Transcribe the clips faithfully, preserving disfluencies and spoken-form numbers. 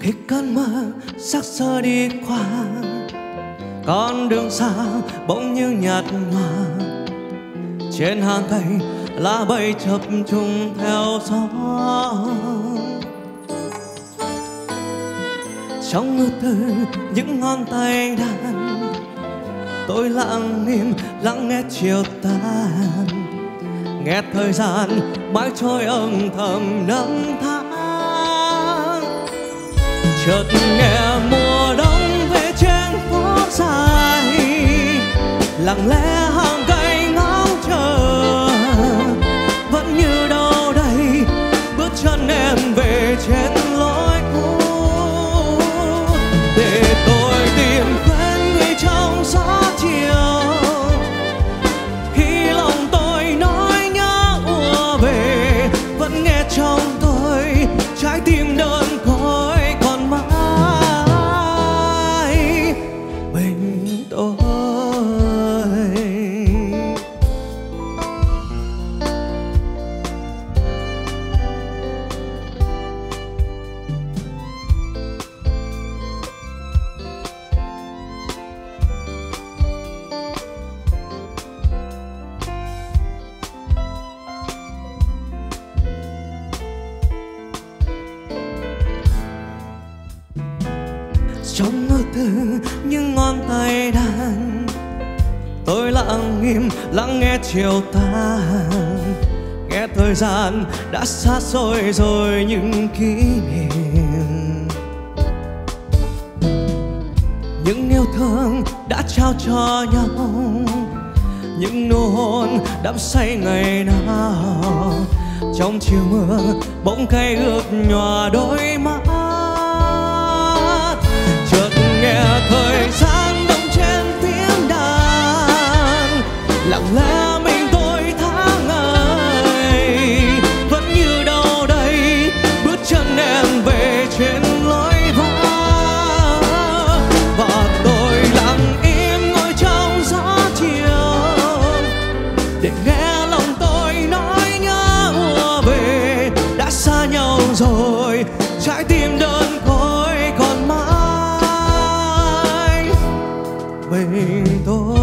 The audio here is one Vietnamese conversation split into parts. Khi cơn mơ sắc sơ đi qua, con đường xa bỗng như nhạt nhòa. Trên hàng cây lá bay chập trùng theo gió. Trong ngư từ những ngón tay đàn, tôi lặng im lắng nghe chiều tan, nghe thời gian mãi trôi âm thầm năm tháng. Chợt nghe mùa đông về trên phố dài, lặng lẽ hàng cây ngóng chờ. Vẫn như đâu đây bước chân em về trên lối cũ, để tôi tìm quên người trong gió chiều. Khi lòng tôi nói nhớ ùa về, vẫn nghe trong tôi trái tim đơn côi còn mãi mình tôi. Trong ngơ tư những ngón tay đàn, tôi lặng im lắng nghe chiều tan, nghe thời gian đã xa xôi rồi những kỷ niệm, những yêu thương đã trao cho nhau, những nụ hôn đắm say ngày nào. Trong chiều mưa bỗng cay ướt nhòa đôi mắt, nghe thời gian đông trên tiếng đàn, lặng lẽ mình tôi tháng ngày. Vẫn như đâu đây bước chân em về trên lối vắng, và tôi lặng im ngồi trong gió chiều, để nghe lòng tôi nói nhớ ùa về. Đã xa nhau rồi trái tim đơn côi còn mãi mình tôi.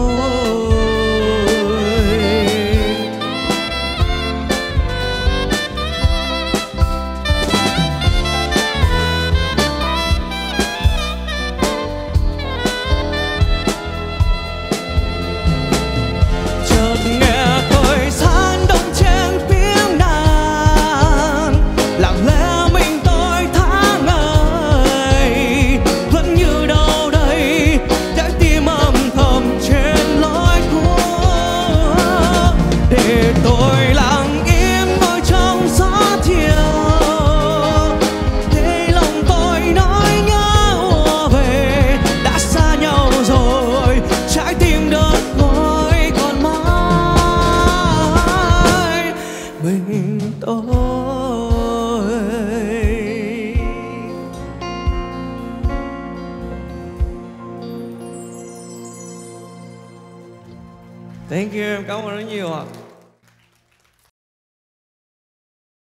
Chợt nghe thời gian đông trên tiếng đàn, lặng lẽ mình tôi tháng ngày. Vẫn như đâu đây trái tim âm thầm trên lối cũ, để tôi lặng im ngồi trong gió chiều. Để lòng tôi nói nhớ ùa về, đã xa nhau rồi trái tim đơn côi còn mãi mình tôi. Thank you, em cảm ơn rất nhiều ạ.